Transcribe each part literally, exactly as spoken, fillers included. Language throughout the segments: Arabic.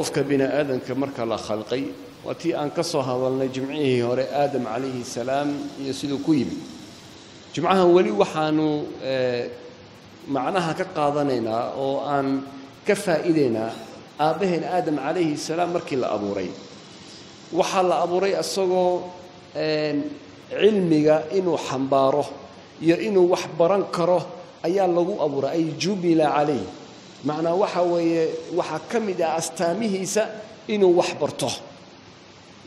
qofka bini aadamka marka la khalqay watii aan ka soo hadalnay jimcihii hore aadam alayhi salaam iyo sidoo ku yimi jimcaha wali waxaanu macnaha ka qaadanaynaa oo aan ka faa'iideynaa aabaheen aadam alayhi salaam markii la abuuray waxa la abuuray asagoo cilmiga inuu xambaaro iyo inuu wax baran karo ayaa lagu abuuray ay jubila alayhi معنى وحوي وحكمد أستاميهيسا إنه وحبرته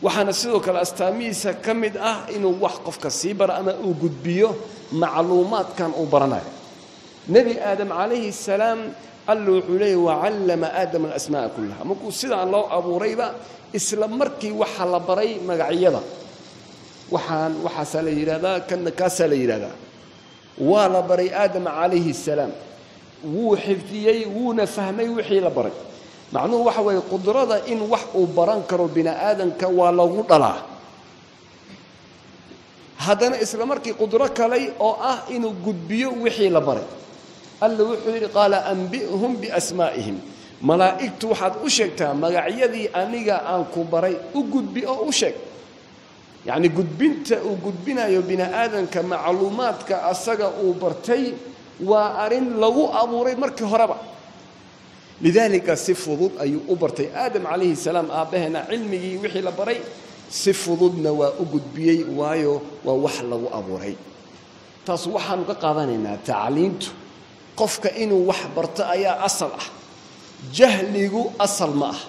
وحنسيدك الأستاميهيسا كمد أه إنه وحقف كسيبر أما أوجد بيه معلومات كان أبرنا نبي آدم عليه السلام قال له عليه وعلم آدم الأسماء كلها ممكن سيدنا الله أبو ريبة إسلام مركي وحلا بري مقعيضة وحن وحسلي هذا كان كسلي هذا ولا بري آدم عليه السلام wuu xifdiyay wuuna fahmay wixii la baray macnuu waxa way qudrada in wax uu baran karo binaadanka waa lagu dhalaa hadana isla markii qudro kale oo ah inuu gudbiyo wixii la baray alla wuxuu yiri qala anbi'hum bi asma'ihim malaa'iktu waxaad u sheegtaa magacyadii aniga aan ku baray u gudbi oo u sheeg yani gudbinta uu gudbinayo binaadanka macluumaadka asaga uu bartay وأرين لو أبو ري مركي هربا لذلك سفوض أي أبرتي آدم عليه السلام أبهنا علمي وحي لبري سفوضنا وأجد بي وايو ووحلا وأبو ري تصوحا نقاضنا تعليمته قفك إنو وحبرتا يا أصلح جهلي أصل معه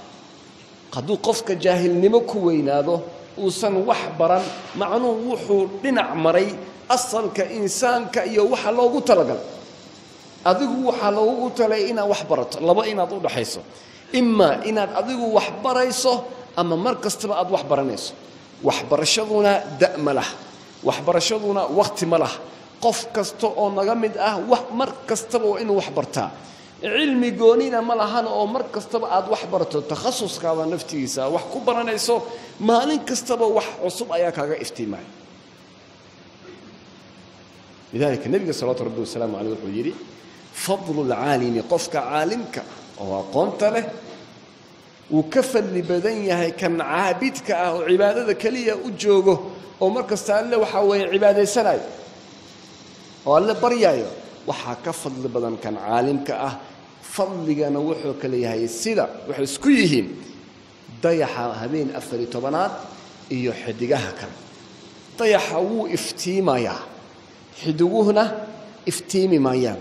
قدو قفك جاهل نمكوين هذا وسن وحبرا معنو وحو لنعمري أصلاً كإنسان كأي وحى الله قلت لقل أذيقوا وحى الله قلت لإنا وحبرت الله إنا طول حيثه إما إنا أذيقوا وحبر يسه أما مركز تبقى وحبر نيسه وحبر شغونا دأم له وحبر شغونا وقت مله قف كستو نغمد أه مركز تبقى إنه وحبرتها علمي قونينا ملهان أو مركز تبقى وحبرته تخصص كذا نفتيسه وحكبر نيسه ما ننكز تبقى وحصب أياك هذا افتماعي لذلك النبي صلى الله عليه وسلم عليه وسلم فضل العالم قفك عالمك وقمت له وكفى اللي بدنيها كان عابدك أو عبادتك لي أجوجه ومركز تعالى وحوي عبادة سلاي ولا بريايا وحكى فضل بدن كان عالمك أه فضل أنا وحوك لي هاي السلا وحسكيهم ضيح هذين أفري طبنات يحدقها كان ضيحوا افتيمايا حدوهنا افتيمي مايان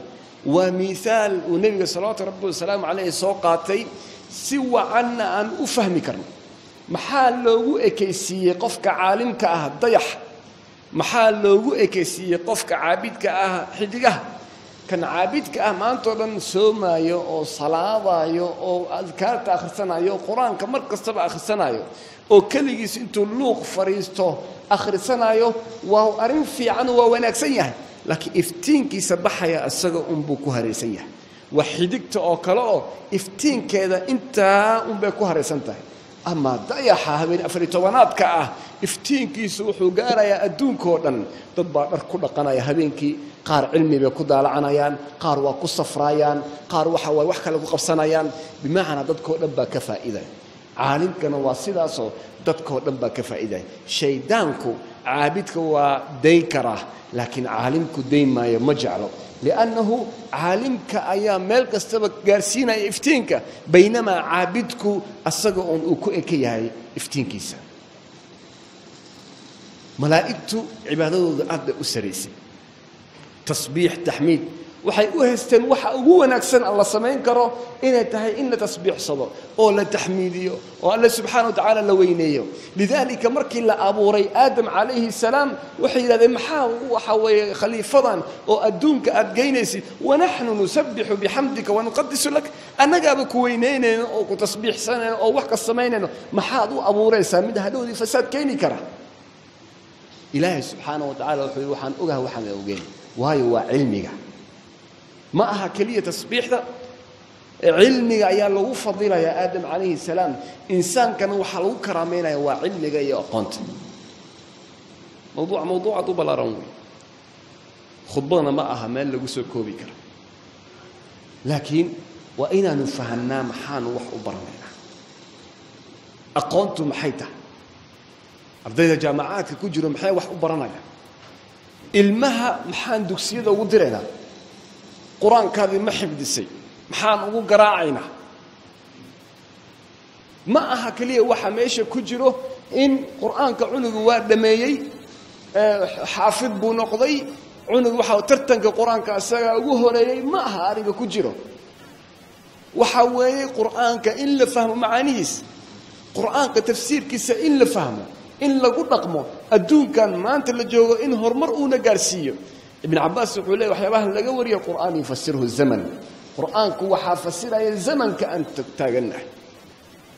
ومثال النبي صلى الله عليه وسلم عليه سوقاتي سوى عنا أن أفهم كرم محال لو أكيسي قفك عالمك أه ضيح محال لو أكيسي قفك عابدك أه حدقه كان عابدك أه ما أنتم سوما يو أو صلاة يو أو أذكار آخر سنة يو قرآن كمركز تبع آخر سنة يو أو كليس أنتم لوق فريستو آخر سنة يو وأرين في عنه ووناكسيه لكن إفتينك سبحة يا أسرة أمبوكو هريسيه وحدكت أكلاه إفتين كذا أنت أمبوكو هريسنته أما ضيحها من أفريتوانات كأه إفتينك سوح وجارة يا أدون كورن تبارك كل قناة هبينك قار علمي بكذا العنايان قار وقصفرايان قار وحوى وحكله قبصنايان بمعنى ضدكو ربا كفائدة عالمك نواصلها صو دتكو ربا كفائدة شيدانكو عابدك وديكره لكن عالمك ديما يمجعله لأنه عالمك أيام ملك استبك جارسينا يفتينك بينما عابدك الصجع أكوئك يهاي يفتينك يسا ملائكته عبادة عبد أسريسي تصبيح تحميد وحي أهستن وحي هو نكسن الله سمعين كره إن تهي إن تصبيح صبر أو لا تحميديه أو الله سبحانه وتعالى لوينيه لذلك مركي لا أبو ري آدم عليه السلام وحي لا ذمحا وحوي خليفة أو أدونك أدجينسي ونحن نسبح بحمدك ونقدس لك أنا جابك وينين أو تصبيح سنة أو وحق السمعين محاضو أبو ري سامد هذول فساد كيني كره إلهي سبحانه وتعالى وحن أجه وحن أوجين وهو علمك ما أها كلية تصبيح ده علمي يا لو فضيلة يا آدم عليه السلام إنسان كان وحلو كرامينا يا وعلمي يا قنت موضوع موضوع طوبى لا روني خطبنا ما أها مال لجوس الكوبيكر لكن وإنا نفهمنا محان وحو برمينا أقانتم حيته أردينا جامعات كجرو محي وح برنا المها محان دوكسيدا ودرنا قرآن كذي محب دسي محان أبو قراعينا ما أها كليه وحميشة كجرو إن قرآن كعنق وادميي حافظ بنقضي عنق وحا ترتن كقرآن كأسا وهري ما أها أرجع كجرو وحوي قرآن كإن لفهم معانيس قرآن كتفسير كيسا إن لفهمه إن لقو نقمه الدون كان ما أنت اللي جوه إن هرمر ونقارسيه ابن عباس يقول لي وحيباه اللي قوري القرآن يفسره الزمن قرآن كوحا فسره الزمن كأنت تاقنه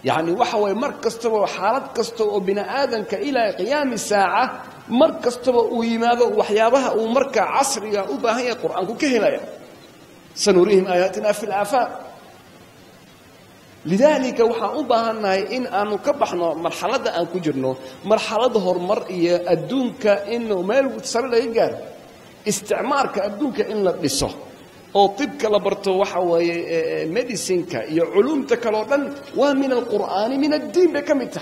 يعني وحوي مركز تبا وحالات كستبا وبناء آدم كإلى قيام الساعة مركز تبا ويماذا وحيابها ومركز عصرية وباهي قرآن كهلايا سنريهم آياتنا في الآفاق لذلك وحا أباهنا إن أنو كبحنا مرحلة أن كجرنا مرحلة هرمرئية أدونك إنه مالو تسرل يقار استعمارك أدونك إن لقصه أو طبك لبرتو وحا وميديسينك يا علومتك لوطن ومن القرآن من الدين بكمته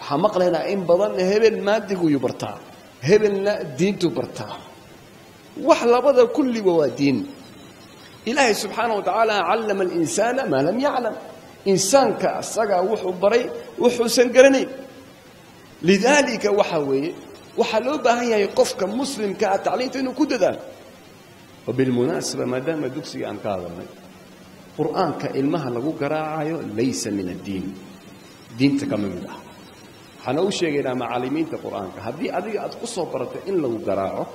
وحا مقلنا إن بضن هبل ماده يبرتع هبل لا دين تبرتع وحلا بدا كل بوادين إلهي سبحانه وتعالى علم الإنسان ما لم يعلم إنسان كأساقا وحو بري وحو سنقرني لذلك وحوي وحلوبها هي يقفك مسلم كأتعليمت إنه كددا وبالمناسبة ما دام دوكسي عن كاظمي قرآن كإلمها لغو قراعي ليس من الدين دين تكمل حنوشي إلى معالمين القرآن هذه أدري أتقصه برت إن لغو قراعه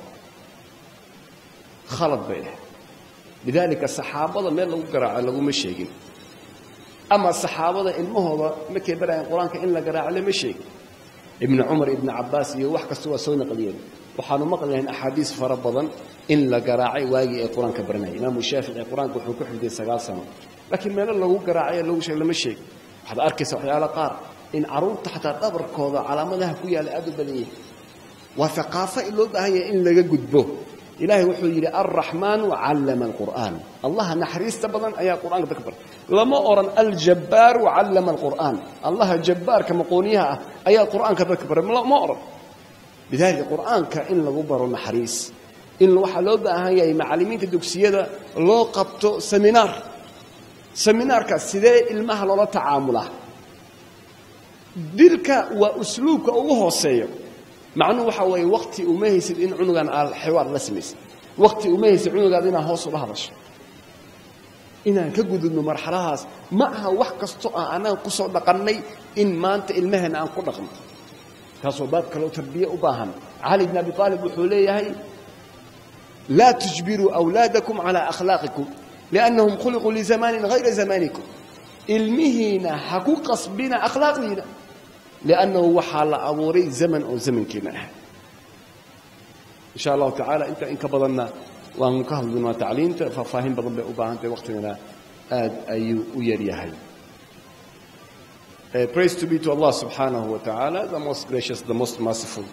خلط بينها لذلك الصحابة ما لو قرأ لو مشيقين أما الصحابة المهضة ما كبروا القرآن كإن لا قرأ له مشيق ابن عمر ابن عباس يوحك سوى سوى قليل وحانوا مقلين أحاديث فربضا إن لا قرأ واجي القرآن كبرنا إمام الشافعي القرآن كحكوح في سجال سنة لكن ما لو قرأ لو شيء له مشيق حد أركس وحي على قار إن عروض تحت قبر كوضة على مذهب ويا لأدب ليه وثقافة اللي هي إن لا جد به إلهي وحو يلي الرحمن وعلم القرآن الله نحريس تبضا أي قرآن تكبر لما أرى الجبار وعلم القرآن الله جبار كما قونيها أي قرآن تكبر ما أرى لذلك القرآن كإن لغبر نحريس إن وحلوبها هي معلمين تدوكسيادة لو قبطو سمينار سمينار كالسيداء المهل ولا تعامله دلك وأسلوبك وهو سيب مع أنه وحوي وقتي أميس إن عنقان على الحوار لسميس وقتي أميس عنقان إن هوس ولا هرش إن كجود إنه مرحلة هاس معها وحكة استقى أنا قصر دقني إن ما أنت المهن عن كل رقم كصوبات كلو تربية وباهم علي بن أبي طالب وحوليه هي لا تجبروا أولادكم على أخلاقكم لأنهم خلقوا لزمان غير زمانكم المهنة حكوا قصبنا أخلاقنا لأنه وحال أبوري زمن أو زمن كناح إن شاء الله تعالى أنت إنك بضلنا وأن كهل بما تعليمت ففاهم بضل بأباها أنت وقتنا آد أي ويريهاي Praise to be to Allah subhanahu wa ta'ala, the most gracious, the most merciful.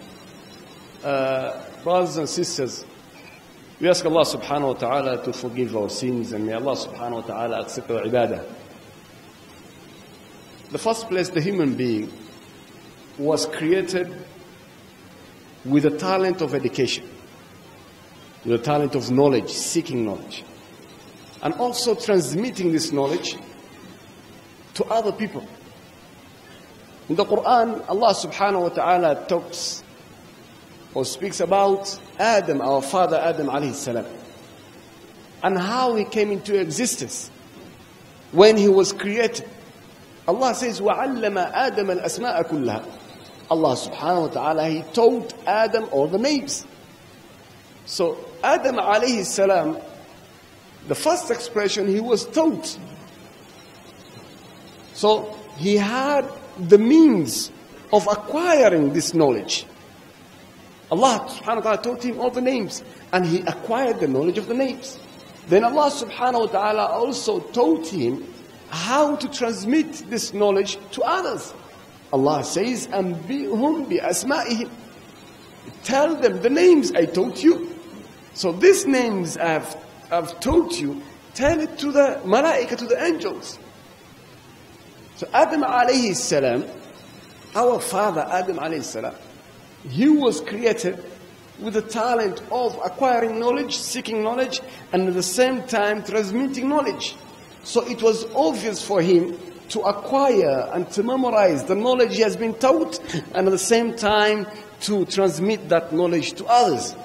Uh, brothers and sisters, we ask Allah subhanahu wa ta'ala to forgive our sins and may Allah subhanahu wa ta'ala accept our ibadah. The first place, the human being was created with the talent of education, with the talent of knowledge, seeking knowledge, and also transmitting this knowledge to other people. In the Quran, Allah subhanahu wa ta'ala talks or speaks about Adam, our father Adam alayhi salam, and how he came into existence when he was created. Allah says, وَعَلَّمَ آدَمَ الْأَسْمَاءَ كُلَّهَا Allah subhanahu wa ta'ala, he taught Adam all the names. So Adam alayhi salam, the first expression he was taught. So he had the means of acquiring this knowledge. Allah subhanahu wa ta'ala taught him all the names and he acquired the knowledge of the names. Then Allah subhanahu wa ta'ala also taught him how to transmit this knowledge to others. Allah says, أَنْبِئْهُمْ بِأَسْمَائِهِمْ Tell them the names I taught you. So these names I've, I've taught you, tell it to the malaika, to the angels. So Adam alayhi salam, our father Adam alayhi salam, he was created with the talent of acquiring knowledge, seeking knowledge, and at the same time transmitting knowledge. So it was obvious for him to acquire and to memorize the knowledge he has been taught, and at the same time to transmit that knowledge to others.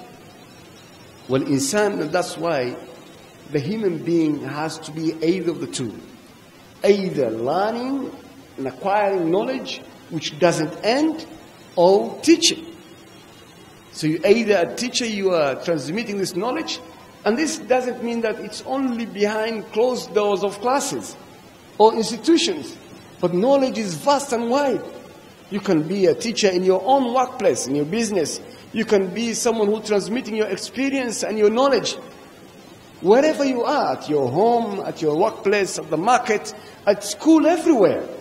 Well, insan, that's why the human being has to be either of the two. Either learning and acquiring knowledge which doesn't end, or teaching. So you're either a teacher, you are transmitting this knowledge, and this doesn't mean that it's only behind closed doors of classes or institutions, but knowledge is vast and wide. You can be a teacher in your own workplace, in your business. You can be someone who's transmitting your experience and your knowledge. Wherever you are, at your home, at your workplace, at the market, at school, everywhere.